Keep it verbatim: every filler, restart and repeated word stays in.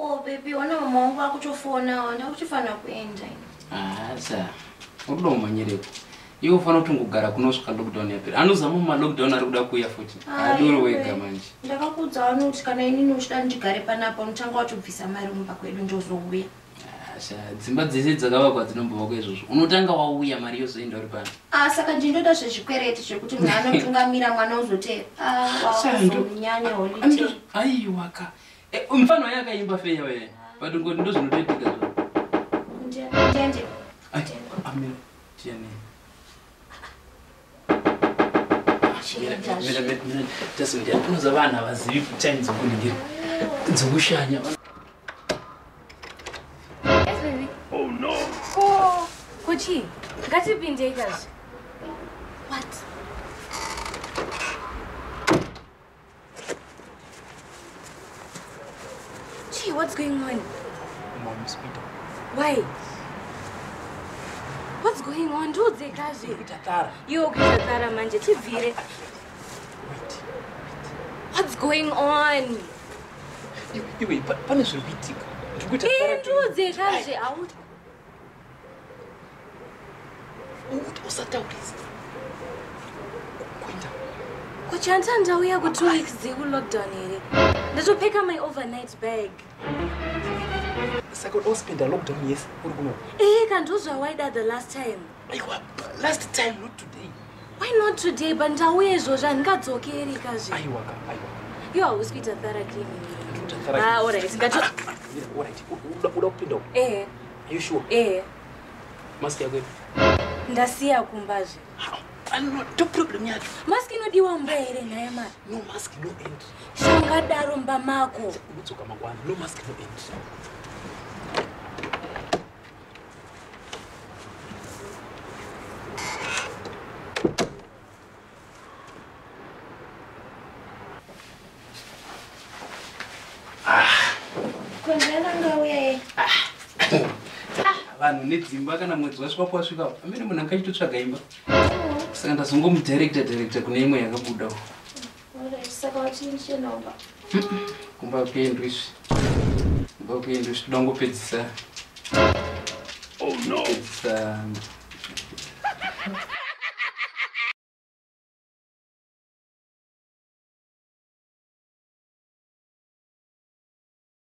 Oh baby, wana mama wangu akutofona wana akutofana kuenda. Ah sasa. Oblo manyereko. Iyo fana tungugara kunosuka lockdown yapera. Anoza mama lockdown arikuda kuya futhi. Adoro wega manje. Ndakakudza anuti kana inini uchida ndigare panapa mutanga watubvisa mari mumba kwedu ndozobuya. Ah sasa dzimba dzese dzakava kwadzinomba wako izvozvo. Unotanga wauya mari yozoenda uri pana. Ah saka ndinoda zvezvikwerete zvekuti munhu anotungamira mwana uzote. Ah sasa ndomunyanya holiday. Aiwaka. Eh umfana yakaimba feya wena. Patungo ndozvinotoitika zvo. Ndiya ndiende. Amina. Tiene. Just with the news of Anna was the times of good. It's a wish. Oh, no. Oh, Kochi, got it been takers. What? Gee, what's going on? Mom's Peter. Why? What's going on? Do they crash you? You okay, Tara? Manje, T V. What's going on? You, you wait, but punish will be tick. Do they crash out? What was that? What chance and we are going to two weeks? They will lock down here. That will pick up my overnight bag. Second hospital locked down, yes, or no? Eh, can do so. Why that the last time? Last time, not today. Why not today? Bantawe Zojan got okay, Rikazi. I work, I work. You always get a therapy. Ah, all right, got you. All right, would open up. Eh, you sure? Eh, must be a good. Ndasia Kumbazi. I don't know, no problem. Mask no di one way, Renayama. No mask, no end. Shangada Rumba Marco. No mask, no end. Zimba kana mwezi waswapo waswika amene munankachi tutsvaga imba saka ndazongo mudirector director kune imwe yakabudawo saka wachinchinoba kumba kuendwiswi kumba kuendwiswi ndangopedzisa. Oh no.